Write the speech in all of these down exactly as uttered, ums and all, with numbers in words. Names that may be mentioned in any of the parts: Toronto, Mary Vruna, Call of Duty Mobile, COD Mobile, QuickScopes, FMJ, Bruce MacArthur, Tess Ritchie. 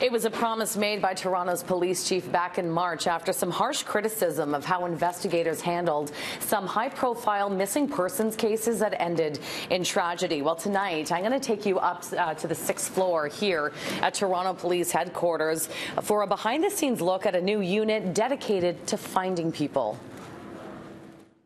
It was a promise made by Toronto's police chief back in March after some harsh criticism of how investigators handled some high-profile missing persons cases that ended in tragedy. Well, tonight, I'm going to take you up uh, to the sixth floor here at Toronto Police Headquarters for a behind-the-scenes look at a new unit dedicated to finding people.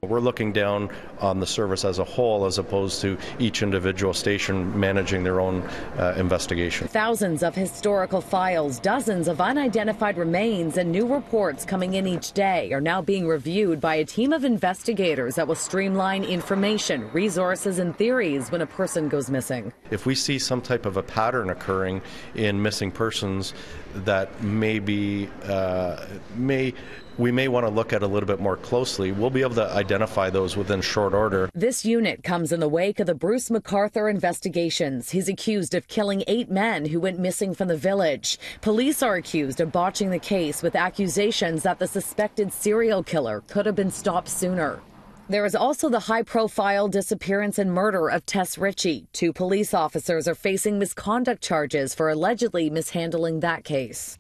We're looking down on the service as a whole as opposed to each individual station managing their own uh, investigation. Thousands of historical files, dozens of unidentified remains, and new reports coming in each day are now being reviewed by a team of investigators that will streamline information, resources, and theories when a person goes missing. If we see some type of a pattern occurring in missing persons that may be, uh, may we may want to look at a little bit more closely, we'll be able to identify those within short order. This unit comes in the wake of the Bruce MacArthur investigations. He's accused of killing eight men who went missing from the village. Police are accused of botching the case with accusations that the suspected serial killer could have been stopped sooner. There is also the high-profile disappearance and murder of Tess Ritchie. Two police officers are facing misconduct charges for allegedly mishandling that case.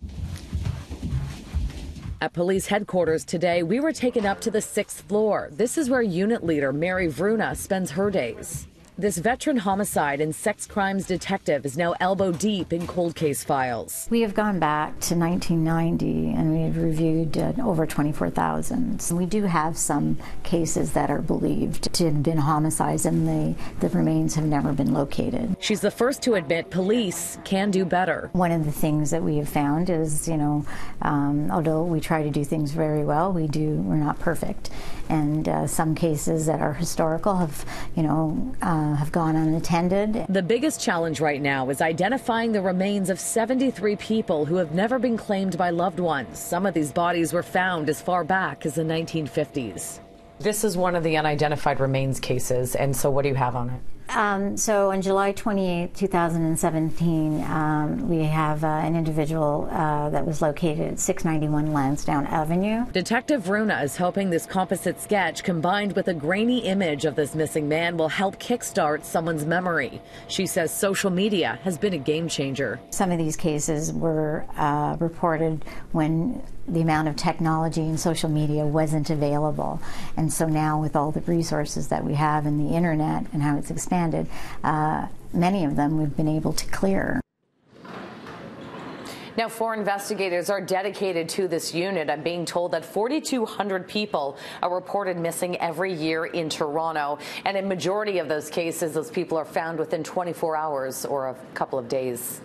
At police headquarters today, we were taken up to the sixth floor. This is where unit leader Mary Vruna spends her days. This veteran homicide and sex crimes detective is now elbow deep in cold case files. We have gone back to nineteen ninety and we have reviewed uh, over twenty-four thousand. We do have some cases that are believed to have been homicides and the, the remains have never been located. She's the first to admit police can do better. One of the things that we have found is, you know, um, although we try to do things very well, we do, we're not perfect. And uh, some cases that are historical have, you know, um, have gone unattended. The biggest challenge right now is identifying the remains of seventy-three people who have never been claimed by loved ones. Some of these bodies were found as far back as the nineteen fifties. This is one of the unidentified remains cases, and so what do you have on it? Um, so on July twenty-eighth, two thousand seventeen, um, we have uh, an individual uh, that was located at six ninety-one Lansdowne Avenue. Detective Vruna is hoping this composite sketch combined with a grainy image of this missing man will help kickstart someone's memory. She says social media has been a game changer. Some of these cases were uh, reported when the amount of technology and social media wasn't available. And so now with all the resources that we have in the internet and how it's expanded, Uh, many of them we've been able to clear. Now, four investigators are dedicated to this unit. I'm being told that forty-two hundred people are reported missing every year in Toronto. And in majority of those cases, those people are found within twenty-four hours or a couple of days.